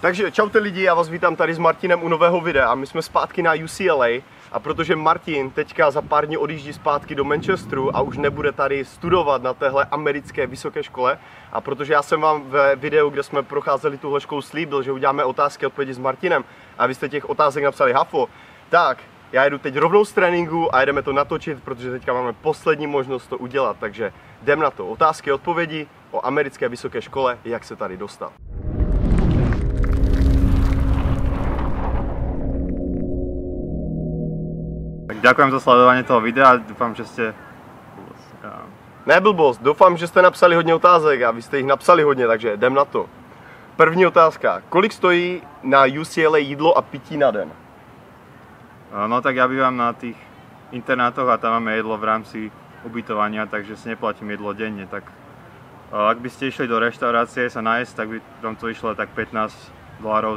Takže čaute lidi, já vás vítám tady s Martinem u nového videa. My jsme zpátky na UCLA a protože Martin teďka za pár dní odjíždí zpátky do Manchesteru a už nebude tady studovat na téhle americké vysoké škole a protože já jsem vám ve videu, kde jsme procházeli tuhle školu, slíbil, že uděláme otázky a odpovědi s Martinem a vy jste těch otázek napsali hafo, tak já jedu teď rovnou z tréninku a jedeme to natočit, protože teďka máme poslední možnost to udělat, takže jdem na to. Otázky a odpovědi o americké vysoké škole, jak se tady dostat. Ďakujem za sledovanie toho videa, dúfam, že ste... Neblbost, doufám, že jste napsali hodně otázek a vy jste jich napsali hodně, takže jdem na to. První otázka, kolik stojí na UCLA jídlo a pití na den? No tak ja bývam na tých internátoch a tam máme jedlo v rámci ubytovania, takže si neplatím jedlo denne, tak ak by ste išli do reštaurácie sa nájsť, tak by vám to išlo tak $15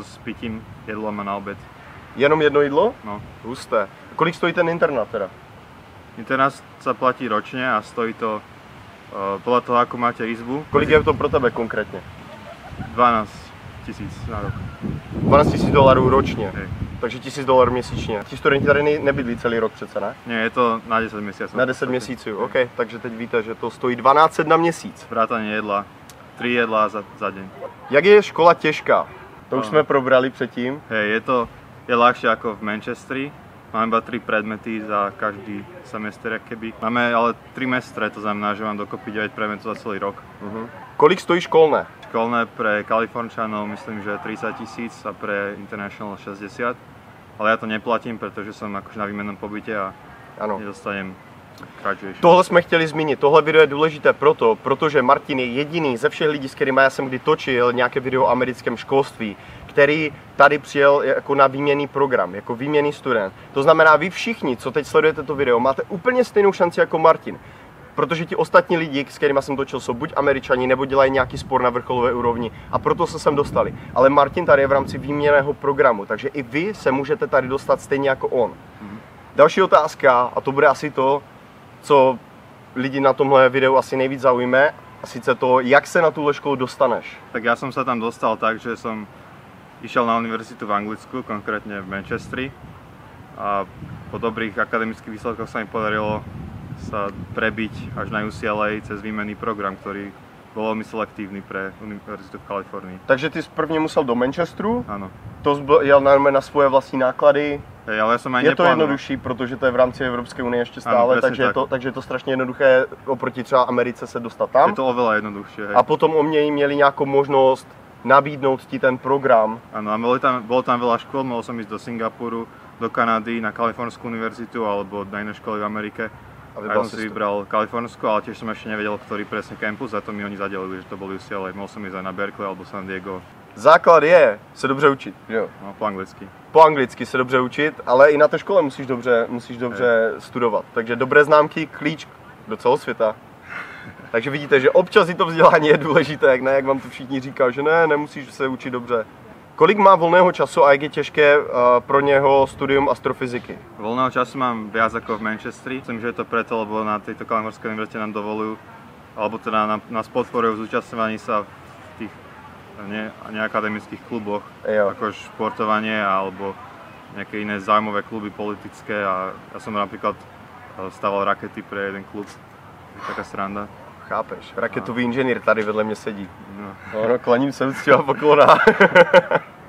s pitím, jedlom a na obed. Jenom jedno jídlo? No. Husté. Kolik stojí ten internát teda? Internát sa platí ročne a stojí to podľa toho, ako máte izbu. Kolik je to pro tebe konkrétne? 12 000 na rok. $12 000 ročne? Hej. Takže $1000 měsíčně. Ti studenti tady nebydlí celý rok přece, ne? Ne, je to na 10 měsíců. Na 10 měsíců, OK. Takže teď víte, že to stojí 1200 na měsíc. Vrátane jedla, 3 jedla za den. Jak je škola těžká? To už jsme probrali předtím. Hej, je ľahšie ako v Manchesteri. Máme iba 3 predmety za každý semester, keby. Máme ale 3 mestre, to znamená, že mám dokopy 9 predmetov za celý rok. Kolik stojí školné? Školné pre Kalifornčanov myslím, že 30 000 a pre International 60. Ale ja to neplatím, pretože som akože na výmennom pobyte a nedostanem graduation. Tohle jsme chtěli zmínit, tohle video je důležité proto, protože Martin je jediný ze všech lidí, s kterými já jsem kdy točil nějaké video o americkém školství, který tady přijel jako na výměnný program, jako výměnný student. To znamená, vy všichni, co teď sledujete to video, máte úplně stejnou šanci jako Martin. Protože ti ostatní lidi, s kterými jsem točil, jsou buď Američani, nebo dělají nějaký spor na vrcholové úrovni a proto se sem dostali. Ale Martin tady je v rámci výměnného programu, takže i vy se můžete tady dostat stejně jako on. Další otázka, a to bude asi to, co lidi na tomhle videu asi nejvíc zaujme, a sice to, jak se na tuhle školu dostaneš. Tak já jsem se tam dostal tak, že jsem išiel na univerzitu v Anglicku, konkrétne v Manchesteri a po dobrých akademických výsledkoch sa mi podarilo sa prebiť až na UCLA cez výmenný program, ktorý bol veľmi selektívny pre univerzitu v Kalifornii. Takže ty prvne musel do Manchesteru? Áno. To jel na svoje vlastní náklady? Hej, ale ja som aj neplánoval. Je to jednodušší, pretože to je v rámci Európskej únie ešte stále, takže je to strašne jednoduché oproti třeba Americe sa dostať tam. Je to oveľa jednoduchšie. A potom o mne mieli nejakú možnosť nabídnout ti ten program. Áno, a bolo tam veľa škôl, mohol som ísť do Singapuru, do Kanady, na Kalifornskú univerzitu alebo na iné školy v Amerike. A ja som si vybral Kalifornskú, ale tiež som ešte nevedel, ktorý presne campus, a to mi oni zadelili, že to boli UCLA. Mohol som ísť aj na Berkeley alebo San Diego. Základ je se dobře učit. Jo. No, po anglicky. Po anglicky se dobře učit, ale i na té škole musíš dobře studovat. Takže dobré známky, klíč do celého světa. Takže vidíte, že občas i to vzdělání je důležité, jak ne, jak vám to všichni říká, že ne, nemusíš se učit dobře. Kolik má volného času a jak je těžké pro něho studium astrofyziky? Volného času mám viac ako v Manchesteri. Myslím, že je to preto, lebo na tejto Kalifornskej univerzite nám dovolujú, alebo teda nás podporujú v zúčastňovaní sa v tých neakademických kluboch, ako športovanie alebo nejaké iné zájmové kluby politické, a ja som napríklad staval rakety pre jeden klub. Taká sranda. Chápeš, raketový inženýr tady vedle mě sedí. No, klaním se vctivá poklona.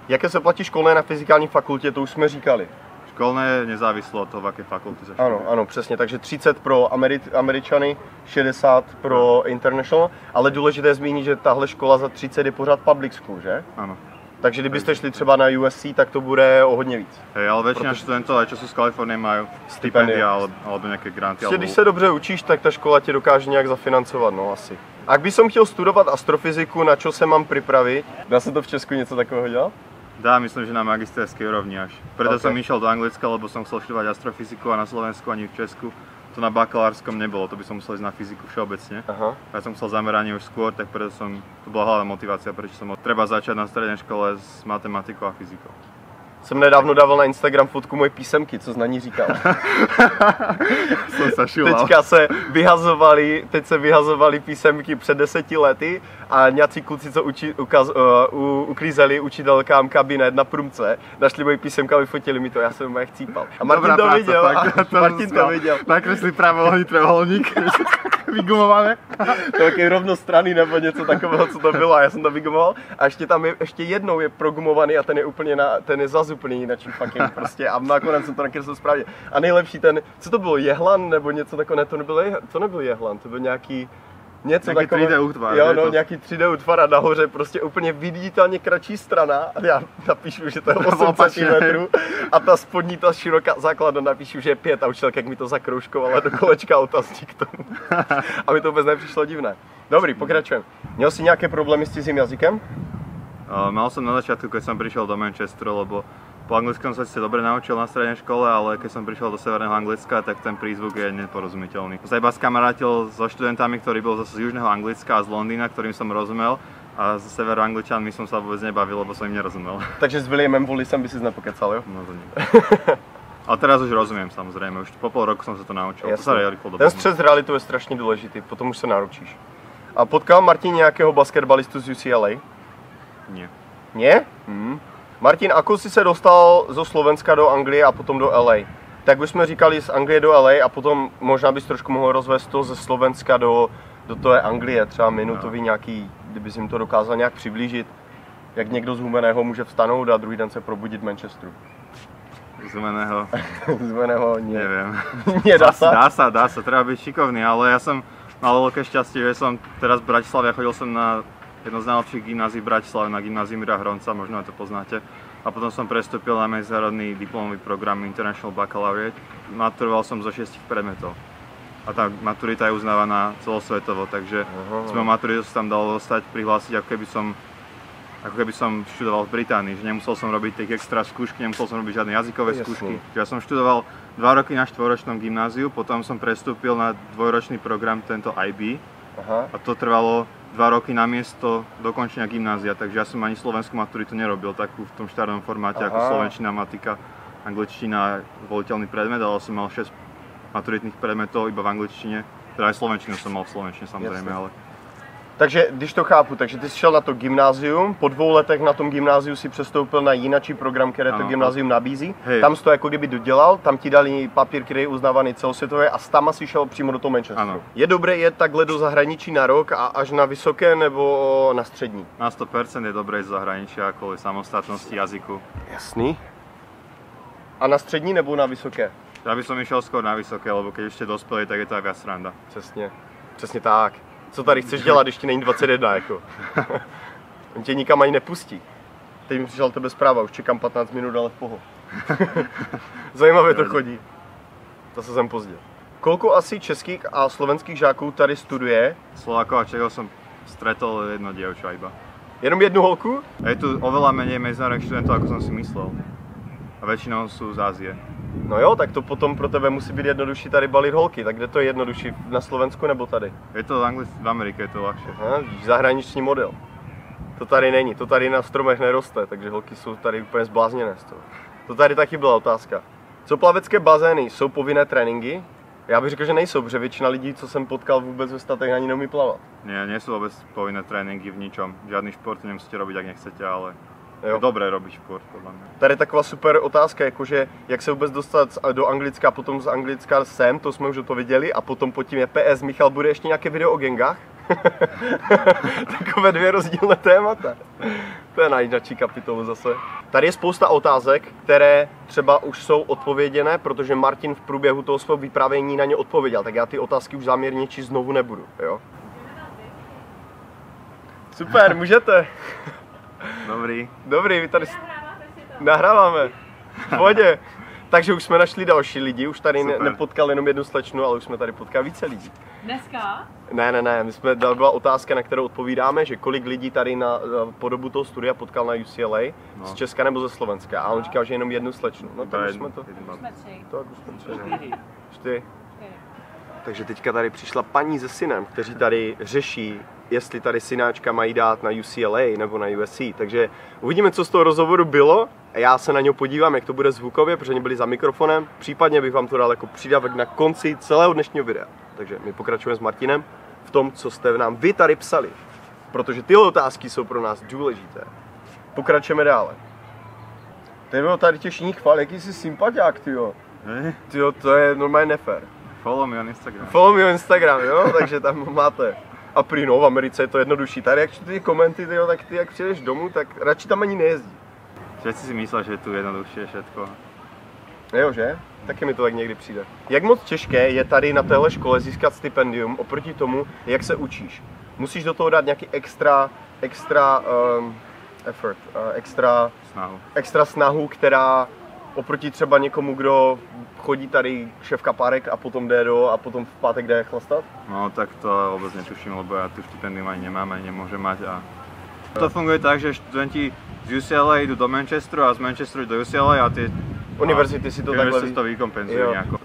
Jaké se platí školné na fyzikální fakultě, to už jsme říkali. Školné je nezávislo od toho, v jaké fakulty se školí. Ano, ano, přesně, takže 30 pro Američany, 60 pro International, ale důležité je zmínit, že tahle škola za 30 je pořád public school, že? Ano. Takže kdybyste šli třeba na USC, tak to bude o hodně víc. Hej, ale většina studentů, aj čo sú z Kalifornie, majú stipendia alebo nejaké granty. Když se dobře učíš, tak ta škola tě dokáže nějak zafinancovat, no asi. Ak by som chtěl studovat astrofyziku, na čo se mám připravit? Dá se to v Česku něco takového dělat? Dá, myslím, že na magisterskej úrovni až. Preto som išiel do Anglicka, lebo som chcel študovať astrofyziku a na Slovensku ani v Česku to na bakalárskom nebolo, to by som musel ísť na fyziku všeobecne. Ja som chcel zameranie už skôr, tak preto som, to bola hlavná motivácia, prečo som treba začať na strednej škole s matematikou a fyzikou. Jsem nedávno dával na Instagram fotku moje písemky, co jsi na ní říkal. Teď se vyhazovaly písemky před 10 lety a nějací kluci, co uklízeli učitelkám kabinet na Průmce, našli moje písemka a vyfotili mi to, já jsem je chcípal. A Martin to viděl. Nakresli pravouhlý trojuhelník. Vygumované. Taky rovnostrany nebo něco takového, co to bylo, a já jsem to vygumoval. A ještě tam je, ještě jednou je progumovaný a ten je úplně na, ten je zas úplně jináčí fucking prostě a nakonec jsem to nakreslil správně. A nejlepší ten, co to bylo, jehlan nebo něco takové, to nebyl jehlan, to byl nějaký 3D útvar. Jo, no, to... nějaký 3D útvar a nahoře prostě úplně viditelně kratší strana. Já napíšu, že to je 8 cm a ta spodní, ta široká základna, napíšu, že je 5 a učitelka mi to zakroužkovala do kolečka otazník k tomu. A mi to vůbec nepřišlo divné. Dobrý, pokračujeme. Měl jsi nějaké problémy s cizím jazykem? Mal som na začiatku, keď som prišiel do Manchesteru, lebo po anglickom som sa dobre naučil na strednej škole, ale keď som prišiel do severného Anglicka, tak ten prízvuk je neporozumiteľný. Som sa iba skamarátil so študentami, ktorí boli zase z južného Anglicka a z Londýna, ktorým som rozumel, a z severu Angličanmi som sa vôbec nebavil, lebo som im nerozumel. Takže s Williamem Wallaceom by si nepokecal, jo? No to nie. A teraz už rozumiem, samozrejme, už po pol roku som sa to naučil. To sa rýchlo dopadne. Ten střed s realitou je strašne dôležitý, potom už sa naučíš. A potkal Martin nejakého basketbalistu z UCLA? Nie. Nie? Mm. Martin, ako si se dostal zo Slovenska do Anglie a potom do LA? Tak už jsme říkali z Anglie do LA a potom možná bys trošku mohl rozvést to ze Slovenska do té Anglie, třeba minutový nějaký, kdyby jsi jim to dokázal nějak přiblížit, jak někdo z Humeného může vstanout a druhý den se probudit v Manchesteru. Z Humeného nevím. Dá se, treba být šikovný, ale já jsem mal velké šťastie, že jsem teraz v Bratislavě, chodil jsem na jedno z najlepších gymnázií v Bratislave, na gymnázium Metodova Hronca, možno to poznáte. A potom som prestúpil na medzinárodný diplomový program International Baccalaureate. Maturoval som zo 6 predmetov. A tá maturita je uznávaná celosvetovo, takže z mojou maturitou sa tam dalo dostať, prihlásiť, ako keby som študoval v Británii, že nemusel som robiť tie extra skúšky, nemusel som robiť žiadne jazykové skúšky. Ja som študoval 2 roky na 4-ročnom gymnáziu, potom som prestúpil na dvojročný program, tento IB. A to trvalo 2 roky na miesto dokončenia gymnázia, takže ja som ani slovenskú maturitu nerobil takú v tom štátnom formáte ako slovenčina, matika, angličtina, voliteľný predmet, ale som mal 6 maturitných predmetov iba v angličtine, teda aj slovenčinu som mal v slovenčine samozrejme, ale... Takže, když to chápu, takže ty jsi šel na to gymnázium, po 2 letech na tom gymnáziu si přestoupil na jináčí program, které to gymnázium nabízí. Hej. Tam jsi to jako kdyby dodělal, tam ti dali papír, který je uznávaný celosvětově a tam si šel přímo do toho Manchesteru. Ano. Je dobré jet takhle do zahraničí na rok a až na vysoké nebo na střední? Na 100% je dobré z zahraničí a kvůli samostatnosti jazyku. Jasný. A na střední nebo na vysoké? Já bych som išel skôr na vysoké, lebo keď ešte dospělý, tak je to aj viac sranda. Přesně. Přesně tak. Co tady chceš dělat, když ti není 21, jako? On tě nikam ani nepustí. Teď mi přišla tebe zpráva, už čekám 15 minut, ale v poho. Zajímavě to chodí. Zase jsem pozdě. Kolko asi českých a slovenských žáků tady studuje? Slovákov a Čechov jsem stretol jedno dievča iba. Jenom jednu holku? Je tu oveľa menej medzinárodných študentov, ako som si myslel. A většinou jsou z Ázie. No jo, tak to potom pro tebe musí být jednodušší tady balit holky, tak kde to je jednodušší, na Slovensku nebo tady? Je to v Americe, je to lehčí. Zahraniční model. To tady není, to tady na stromech neroste, takže holky jsou tady úplně zblázněné z toho. To tady taky byla otázka. Co plavecké bazény, jsou povinné tréninky? Já bych řekl, že nejsou, protože většina lidí, co jsem potkal vůbec ve statech, ani neumí plavat. Ne, nejsou vůbec povinné tréninky v ničom. Žádný šport nemusíte robiť, jak nechcete, ale... Jo. Je dobré robiť šport, podľa mňa. Tady je taková super otázka, jakože jak se vůbec dostat do Anglicka, potom z Anglicka sem, to jsme už to viděli, a potom pod tím je PS. Michal, bude ještě nějaké video o gengách? Takové 2 rozdílné témata. To je na jináčí kapitolu zase. Tady je spousta otázek, které třeba už jsou odpověděné, protože Martin v průběhu toho svého vyprávění na ně odpověděl, tak já ty otázky už záměrně číst znovu nebudu, jo? Super, můžete. Dobrý, vy tady nahráváme. V pohodě. Takže už jsme našli další lidi, už tady nepotkal jenom jednu slečnu, ale už jsme tady potkali více lidí. Dneska? Ne, byla otázka, na kterou odpovídáme, že kolik lidí tady po dobu toho studia potkal na UCLA, no. Z Česka nebo ze Slovenska, a on říkal, že jenom jednu slečnu. No tak už jsme to... Už jsme tři. Takže teďka tady přišla paní se synem, kteří tady řeší jestli tady synáčka mají dát na UCLA nebo na USC. Takže uvidíme, co z toho rozhovoru bylo. Já se na něj podívám, jak to bude zvukově, protože oni byli za mikrofonem. Případně bych vám to dal jako přídavek na konci celého dnešního videa. Takže my pokračujeme s Martinem v tom, co jste nám vy tady psali. Protože tyhle otázky jsou pro nás důležité. Pokračujeme dále. Ty bylo tady těžší chvál, jaký jsi sympatiák, tyjo. Tyjo, to je normálně nefér. Follow me on Instagram. Follow me on Instagram, jo, takže tam máte. A prý no, v Americe je to jednodušší. Tady jak čtu ty komenty, tyjo, tak ty jak přijdeš domů, tak radši tam ani nejezdí. Všetci si myslel, že je tu jednodušší je všetko. Jo, že? Taky mi to tak někdy přijde. Jak moc těžké je tady na téhle škole získat stipendium oproti tomu, jak se učíš? Musíš do toho dát nějaký extra snahu, která oproti třeba někomu, kdo chodí tady šéf-kapárek a potom jde do a potom v pátek jde chlastat? No tak to vůbec netuším, lebo já tu stipendium ani nemám, ani nemůžu mať a... To funguje tak, že studenti z UCLA jdu do Manchesteru a z Manchesteru do UCLA a ty... Univerzity si to takhle to vykompenzují nějakou.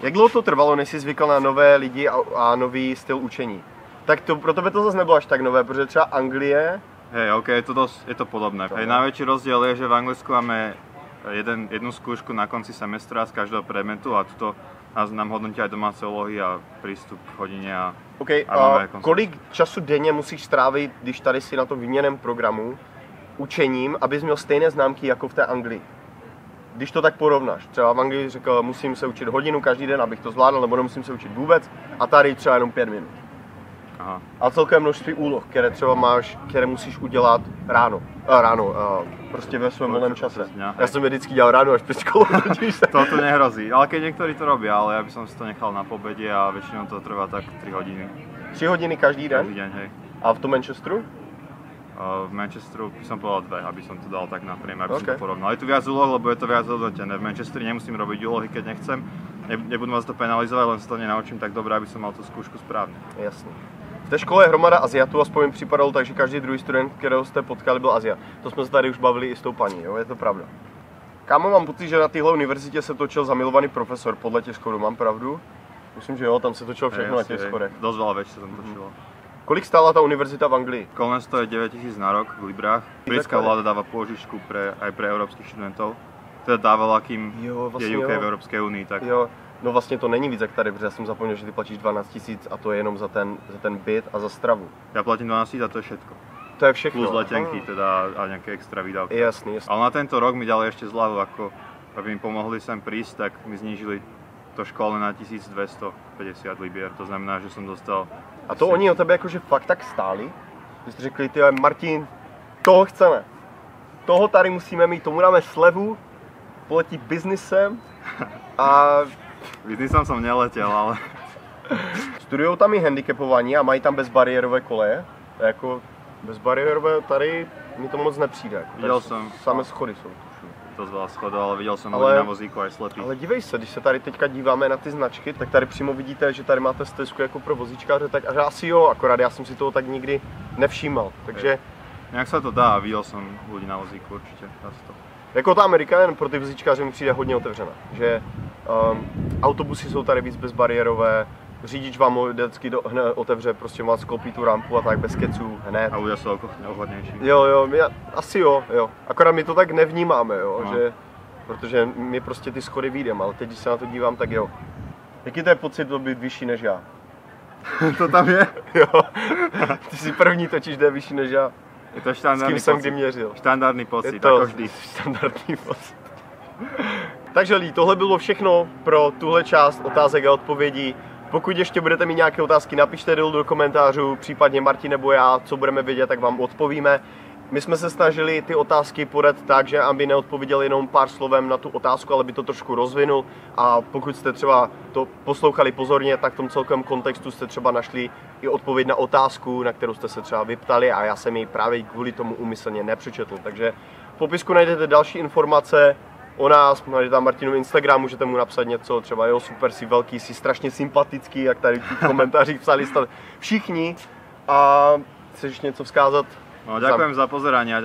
Jak dlouho to trvalo, než jsi zvykl na nové lidi a nový styl učení? Tak to, pro tebe to zase nebylo až tak nové, protože třeba Anglie... Hej, OK, je to podobné. Hej, najväčší rozdiel je, že v Anglicku máme jednu skúšku na konci semestra z každého predmetu a tuto nám hodnotí aj domáce úlohy a prístup k hodine a... OK, a kolik času denně musíš strávit, když tady si na tom výměnném programu učením, abys měl stejné známky jako v té Anglii? Když to tak porovnáš, třeba v Anglii řekl, musím se učit hodinu každý den, abych to zvládl, nebo nemusím se učit vůbec, a tady třeba jenom 5 minut. Aha. A celkem množství úloh, které třeba máš, které musíš udělat prostě ve svém volném čase. Já jsem vždycky dělal ráno až 5 hodin. To tu nehrozí, ale keď někteří to robí, ale já bych si to nechal na pobědě a většinou to trvá tak 3 hodiny. 3 hodiny každý den? Každý den, hej. A v tom Manchesteru? V Manchesteru jsem povedal 2, aby som to dal tak na prím, aby som to porovnal. Je tu viac úloh, lebo je to viac hodnotené. V Manchesteri nemusím robiť úlohy, keď nechcem. Nebudu vás to penalizovat, len se to nenaučím tak dobré, aby som mal tu zkoušku správně. Jasně. V té škole je hromada Aziatů, aspoň mi připadalo tak, že každý druhý student, kterého jste potkali, byl Aziat. To jsme se tady už bavili i s tou paní, jo? Je to pravda. Kámo, mám pocit, že na téhle univerzitě se točil zamilovaný profesor, podle těch schodů, mám pravdu? Myslím, že jo, tam se točilo všechno na těch schodech. Dost veľa se tam točilo. Kolik stála ta univerzita v Anglii? Kolem stojí 9000 na rok v librách. Britská vláda dává pôžičku aj pre evropských studentov. Teda dávala, kým je UK v Evropské unii, tak... Jo. No vlastně to není víc jak tady, protože já jsem zapomněl, že ty platíš 12 000 a to je jenom za ten byt a za stravu. Já platím 12 000 a to je všetko. To je všechno. Plus letenky teda a nějaké extra výdavky. Jasný, jasný. Ale na tento rok mi dali ještě zľavu, jako aby mi pomohli sem prísť, tak mi znížili to školné na 1250 libier. To znamená, že jsem dostal... A to oni o tebe jakože fakt tak stáli? Že jste řekli, ty Martin, toho chceme. Toho tady musíme mít, tomu dáme slevu, poletí biznisem a... Biznisem jsem neletěl, ale... Studujou tam i handicapovaní a mají tam bezbariérové koleje. Jako bezbariérové tady mi to moc nepřijde. Jako, viděl jsem. Samé schody jsou. To z vás schodů, ale viděl jsem lidi na vozíku a slepý. Ale dívej se, když se tady teďka díváme na ty značky, tak tady přímo vidíte, že tady máte stezku jako pro vozíčkáře, tak až asi jo, akorát já jsem si toho tak nikdy nevšímal. Takže... Je. Nějak se to dá, viděl jsem lidi na vozíku určitě. To. Jako ta Amerika jen pro ty vozíčkáře mi přijde hodně otevřená, že autobusy jsou tady víc bezbariérové, řidič vám vždycky otevře, prostě má sklopí tu rampu a tak bez keců hned. A lidé jsou jako hodnější. Jo, jo, my, asi jo, jo. Akorát my to tak nevnímáme, jo, no. Že, protože my prostě ty schody vyjdeme, ale teď, když se na to dívám, tak jo. Jaký to je pocit být vyšší než já? To tam je? Jo, ty si první točíš, kde je vyšší než já. Je to standardní pocit. S kým jsem kdy měřil. Standardní pocit, je to vždy. Standardní pocit. Takže lidi, tohle bylo všechno pro tuhle část otázek a odpovědí. Pokud ještě budete mít nějaké otázky, napište dolů do komentářů, případně Martin nebo já, co budeme vědět, tak vám odpovíme. My jsme se snažili ty otázky podat tak, že aby neodpověděl jenom pár slovem na tu otázku, ale by to trošku rozvinul. A pokud jste třeba to poslouchali pozorně, tak v tom celkovém kontextu jste třeba našli i odpověď na otázku, na kterou jste se třeba vyptali a já jsem ji právě kvůli tomu úmyslně nepřečetl. Takže v popisku najdete další informace o nás, najdete tam Martinův Instagram, můžete mu napsat něco, třeba jo, super, jsi velký, jsi strašně sympatický, jak tady v komentářích psali všichni. A chceš něco vzkázat? No, děkujem za pozorání a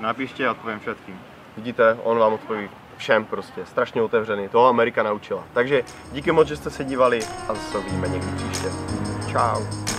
napište a odpovím všetkým. Vidíte, on vám odpoví všem prostě, strašně otevřený, toho Amerika naučila. Takže díky moc, že jste se dívali a zase uvidíme někdy příště. Čau.